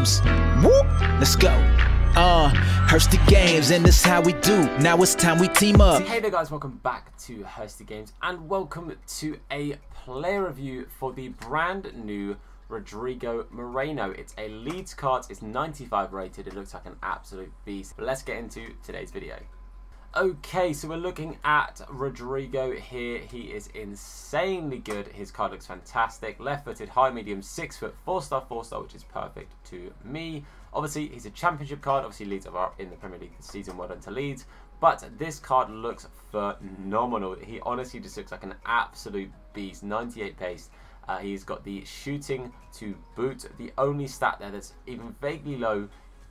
games. Whoop, let's go. HurstyGames, and this how we do. Now it's time we team up. Hey there guys, welcome back to HurstyGames and welcome to a player review for the brand new Rodrigo Moreno. It's a LEEDS card, it's 95 rated, it looks like an absolute beast. But let's get into today's video. Okay, so we're looking at Rodrigo here. He is insanely good. His card looks fantastic. Left-footed, high, medium, 6 foot, 4-star, 4-star, which is perfect to me. Obviously, he's a championship card. Obviously, Leeds are up in the Premier League this season. Well done to Leeds. But this card looks phenomenal. He honestly just looks like an absolute beast. 98 pace. He's got the shooting to boot. The only stat there that's even vaguely low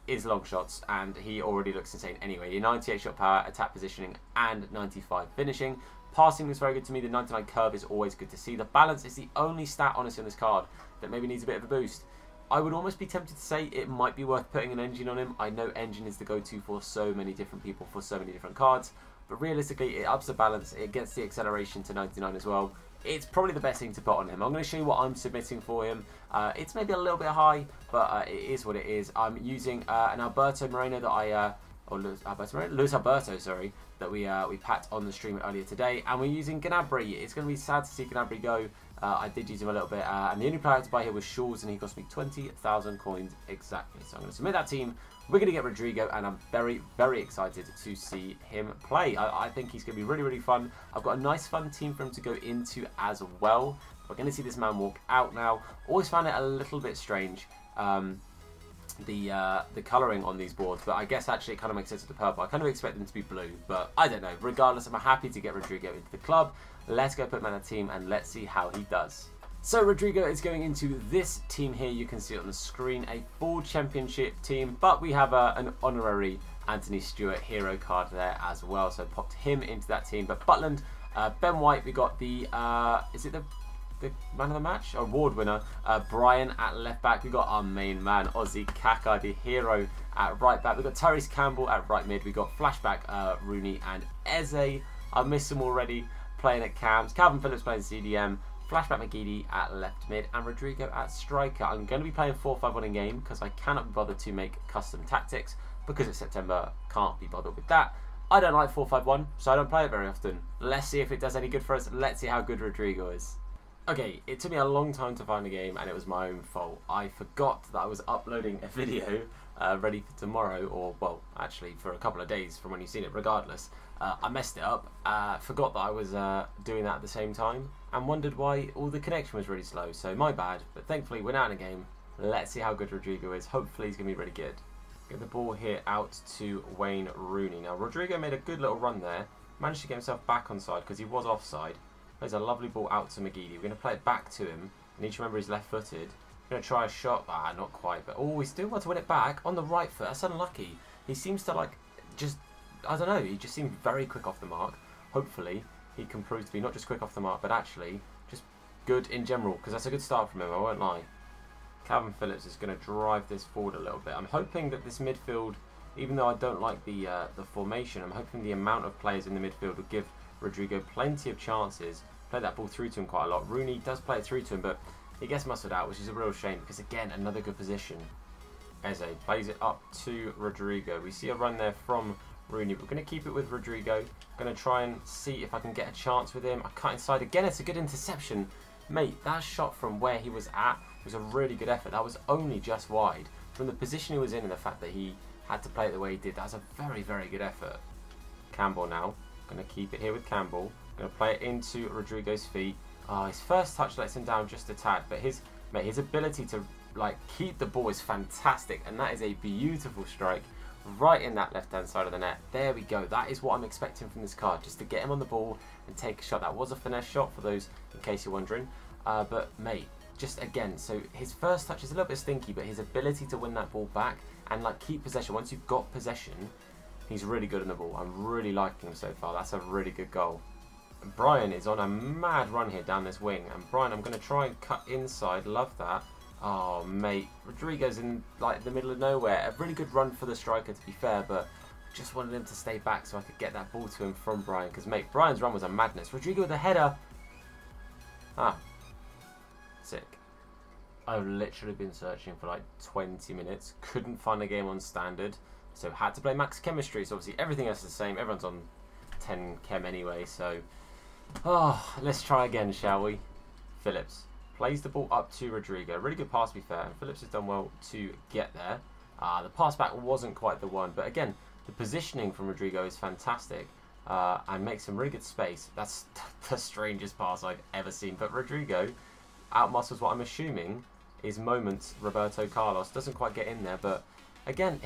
is long shots, and he already looks insane anyway. Your 98 shot power, attack positioning, and 95 finishing. Passing looks very good to me. The 99 curve is always good to see. The balance is the only stat, honestly, on this card that maybe needs a bit of a boost. I would almost be tempted to say it might be worth putting an engine on him. I know engine is the go-to for so many different people for so many different cards, but realistically, it ups the balance. It gets the acceleration to 99 as well. It's probably the best thing to put on him. I'm going to show you what I'm submitting for him. It's maybe a little bit high, but it is what it is. I'm using an Alberto Moreno that I... Luis Alberto, sorry, that we packed on the stream earlier today. And we're using Gnabry. It's going to be sad to see Gnabry go. I did use him a little bit. And the only player I had to buy here was Shaw's, and he cost me 20,000 coins exactly. So I'm going to submit that team. We're going to get Rodrigo, and I'm very, very excited to see him play. I think he's going to be really, really fun. I've got a nice, fun team for him to go into as well. We're going to see this man walk out now. Always found it a little bit strange. The colouring on these boards, but I guess actually it kind of makes sense with the purple. I kind of expect them to be blue, but I don't know. Regardless, I'm happy to get Rodrigo into the club. Let's go put him on a team and let's see how he does. So Rodrigo is going into this team here. You can see it on the screen, a full championship team, but we have an honorary Anthony Stewart hero card there as well, so popped him into that team. But Butland, Ben White, we got the, is it the man of the match, award winner, Brian at left back. We've got our main man, Ozzy Kaka, the hero, at right back. We've got Tyrese Campbell at right mid. We've got flashback Rooney and Eze. I missed them already, playing at cams. Calvin Phillips playing CDM. Flashback McGeady at left mid and Rodrigo at striker. I'm going to be playing 4-5-1 in game because I cannot be bothered to make custom tactics because it's September. Can't be bothered with that. I don't like 4-5-1, so I don't play it very often. Let's see if it does any good for us. Let's see how good Rodrigo is. Okay, it took me a long time to find the game and it was my own fault. I forgot that I was uploading a video ready for tomorrow, or well, actually for a couple of days from when you've seen it regardless. I messed it up, forgot that I was doing that at the same time and wondered why all the connection was really slow, so my bad. But thankfully we're now in a game. Let's see how good Rodrigo is. Hopefully he's going to be really good. Get the ball here out to Wayne Rooney. Now Rodrigo made a good little run there, managed to get himself back onside because he was offside. Plays a lovely ball out to McGeady. We're going to play it back to him. I need to remember he's left-footed. We're going to try a shot. Ah, not quite. But, oh, he still wants to win it back on the right foot. That's unlucky. He seems to, like, just, I don't know. He just seemed very quick off the mark. Hopefully, he can prove to be not just quick off the mark, but actually just good in general. Because that's a good start from him, I won't lie. Calvin Phillips is going to drive this forward a little bit. I'm hoping that this midfield, even though I don't like the formation, I'm hoping the amount of players in the midfield will give Rodrigo plenty of chances. Play that ball through to him quite a lot. Rooney does play it through to him, but he gets muscled out, which is a real shame because, again, another good position. Eze plays it up to Rodrigo. We see a run there from Rooney. We're going to keep it with Rodrigo. I'm going to try and see if I can get a chance with him. I cut inside again. It's a good interception. Mate, that shot from where he was at was a really good effort. That was only just wide. From the position he was in and the fact that he had to play it the way he did, that was a very, very good effort. Campbell now. Going to keep it here with Campbell. Going to play it into Rodrigo's feet. Oh, his first touch lets him down just a tad, but his ability to like keep the ball is fantastic, and that is a beautiful strike right in that left-hand side of the net. There we go. That is what I'm expecting from this card, just to get him on the ball and take a shot. That was a finesse shot for those, in case you're wondering. But mate, just again, so his first touch is a little bit stinky, but his ability to win that ball back and like keep possession, once you've got possession, he's really good on the ball. I'm really liking him so far. That's a really good goal. Brian is on a mad run here down this wing. And Brian, I'm going to try and cut inside. Love that. Oh, mate. Rodrigo's in like the middle of nowhere. A really good run for the striker, to be fair. But just wanted him to stay back so I could get that ball to him from Brian. Because, mate, Brian's run was a madness. Rodrigo with a header. Ah. Sick. I've literally been searching for like 20 minutes. Couldn't find a game on standard, so had to play max chemistry. So obviously everything else is the same. Everyone's on 10 chem anyway. So let's try again, shall we? Phillips plays the ball up to Rodrigo. Really good pass, to be fair. And Phillips has done well to get there. The pass back wasn't quite the one, but again, the positioning from Rodrigo is fantastic and makes some really good space. That's the strangest pass I've ever seen. But Rodrigo outmuscles what I'm assuming is moments Roberto Carlos. Doesn't quite get in there, but again,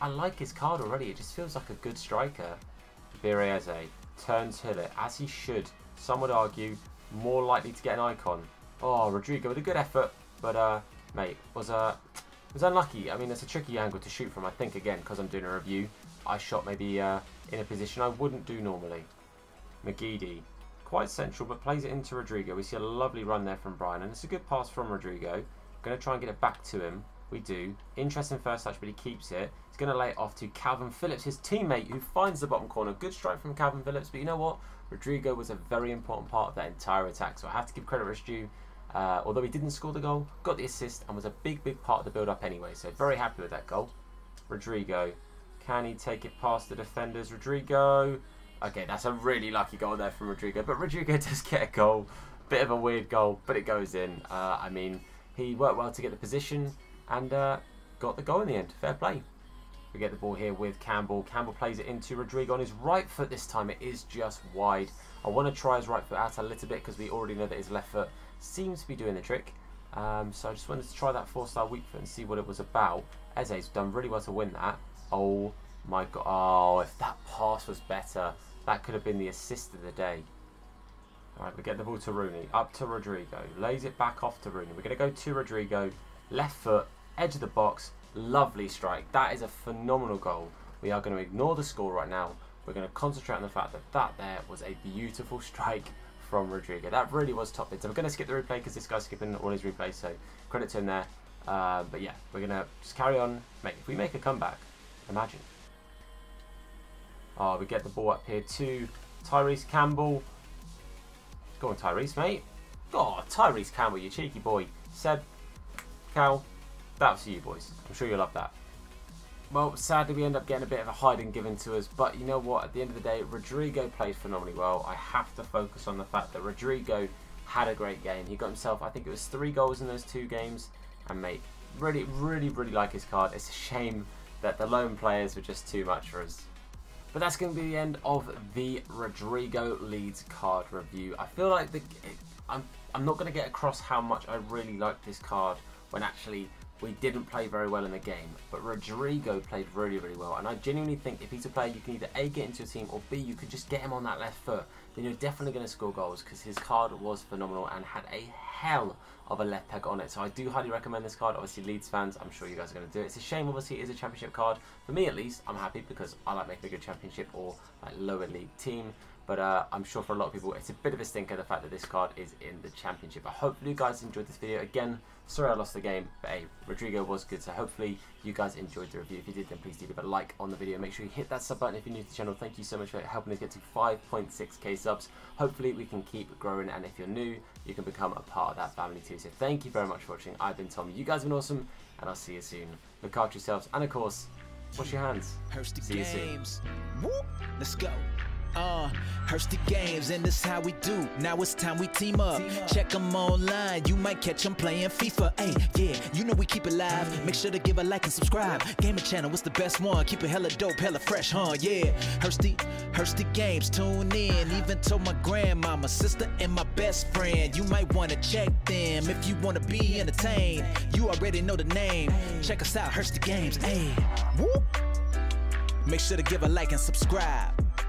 I like his card already. It just feels like a good striker. Bereszynski turns Hiller, as he should. Some would argue more likely to get an icon. Oh, Rodrigo with a good effort, but mate, was unlucky. I mean, it's a tricky angle to shoot from. I think, again, because I'm doing a review, I shot maybe in a position I wouldn't do normally. McGeady, quite central, but plays it into Rodrigo. We see a lovely run there from Brian, and it's a good pass from Rodrigo. Going to try and get it back to him. We do. Interesting first touch, but he keeps it. He's going to lay it off to Calvin Phillips, his teammate, who finds the bottom corner. Good strike from Calvin Phillips, but you know what? Rodrigo was a very important part of that entire attack, so I have to give credit where it's due. Although he didn't score the goal, got the assist, and was a big, big part of the build-up anyway, so very happy with that goal. Rodrigo, can he take it past the defenders? Rodrigo, okay, that's a really lucky goal there from Rodrigo, but Rodrigo does get a goal. Bit of a weird goal, but it goes in. I mean, he worked well to get the position and got the goal in the end. Fair play. We get the ball here with Campbell. Campbell plays it into Rodrigo on his right foot this time. It is just wide. I want to try his right foot out a little bit because we already know that his left foot seems to be doing the trick. So I just wanted to try that four-star weak foot and see what it was about. Eze's done really well to win that. Oh my god. Oh, if that pass was better, that could have been the assist of the day. Alright, we get the ball to Rooney. Up to Rodrigo. Lays it back off to Rooney. We're going to go to Rodrigo. Left foot, edge of the box. Lovely strike. That is a phenomenal goal. We are going to ignore the score right now. We're going to concentrate on the fact that that there was a beautiful strike from Rodrigo. That really was top bits. I'm going to skip the replay because this guy's skipping all his replays, so credit to him there. But yeah, we're going to just carry on. Mate, if we make a comeback, imagine. Oh, we get the ball up here to Tyrese Campbell. Go on, Tyrese, mate. God, Tyrese Campbell, you cheeky boy. Seb, Cal. That was for you, boys. I'm sure you'll love that. Well, sadly, we end up getting a bit of a hiding given to us. But you know what? At the end of the day, Rodrigo played phenomenally well. I have to focus on the fact that Rodrigo had a great game. He got himself, I think it was 3 goals in those 2 games. And, mate, really, really, really like his card. It's a shame that the lone players were just too much for us. But that's going to be the end of the Rodrigo Leeds card review. I feel like I'm not going to get across how much I really like this card when actually we didn't play very well in the game, but Rodrigo played really, really well. And I genuinely think if he's a player, you can either A, get into your team, or B, you could just get him on that left foot. Then you're definitely going to score goals because his card was phenomenal and had a hell of a left peg on it. So I do highly recommend this card. Obviously, Leeds fans, I'm sure you guys are going to do it. It's a shame, obviously, it is a championship card. For me, at least, I'm happy because I like making a good championship or like lower league team. But I'm sure for a lot of people, it's a bit of a stinker, the fact that this card is in the championship. I hope you guys enjoyed this video. Again, sorry I lost the game, but hey, Rodrigo was good. So hopefully you guys enjoyed the review. If you did, then please do leave a like on the video. Make sure you hit that sub button if you're new to the channel. Thank you so much for helping us get to 5.6k subs. Hopefully we can keep growing. And if you're new, you can become a part of that family too. So thank you very much for watching. I've been Tom. You guys have been awesome. And I'll see you soon. Look after yourselves. And of course, wash your hands. See you soon. Whoop. Let's go. HurstyGames, and this how we do. Now it's time we team up. Check them online, you might catch them playing FIFA. Hey, yeah, you know we keep it live. Make sure to give a like and subscribe. Gaming channel, it's the best one. Keep it hella dope, hella fresh, huh? Yeah, HurstyGames, tune in. Even told my grandma, my sister, and my best friend. You might want to check them if you want to be entertained. You already know the name. Check us out, HurstyGames. Hey, whoop. Make sure to give a like and subscribe.